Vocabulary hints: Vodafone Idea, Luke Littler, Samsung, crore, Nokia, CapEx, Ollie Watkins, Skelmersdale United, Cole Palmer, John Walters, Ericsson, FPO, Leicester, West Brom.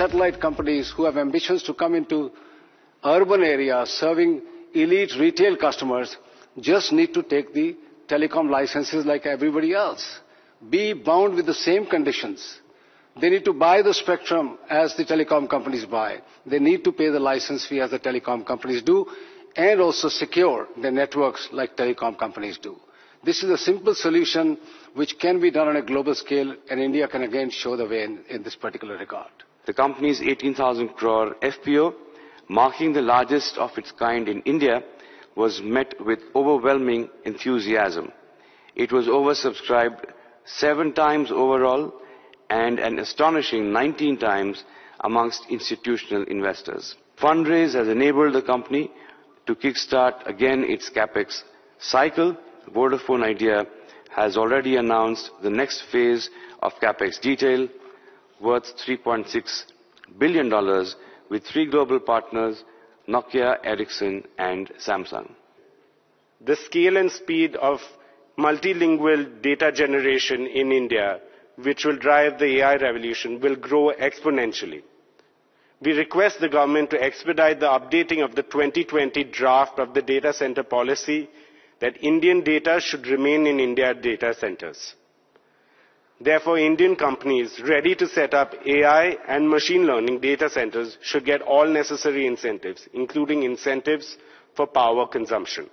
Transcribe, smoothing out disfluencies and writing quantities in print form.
satellite companies who have ambitions to come into urban areas serving elite retail customers just need to take the telecom licenses like everybody else, be bound with the same conditions. They need to buy the spectrum as the telecom companies buy. They need to pay the license fee as the telecom companies do, and also secure their networks like telecom companies do. This is a simple solution which can be done on a global scale, and India can again show the way in this particular regard. The company's 18,000 crore FPO, marking the largest of its kind in India, was met with overwhelming enthusiasm. It was oversubscribed 7 times overall and an astonishing 19 times amongst institutional investors. Fundraise has enabled the company to kickstart again its CapEx cycle. Vodafone Idea has already announced the next phase of CapEx detail worth $3.6 billion with 3 global partners, Nokia, Ericsson and Samsung. The scale and speed of multilingual data generation in India, which will drive the AI revolution, will grow exponentially. We request the government to expedite the updating of the 2020 draft of the data center policy that Indian data should remain in India data centers. Therefore, Indian companies ready to set up AI and machine learning data centers should get all necessary incentives, including incentives for power consumption.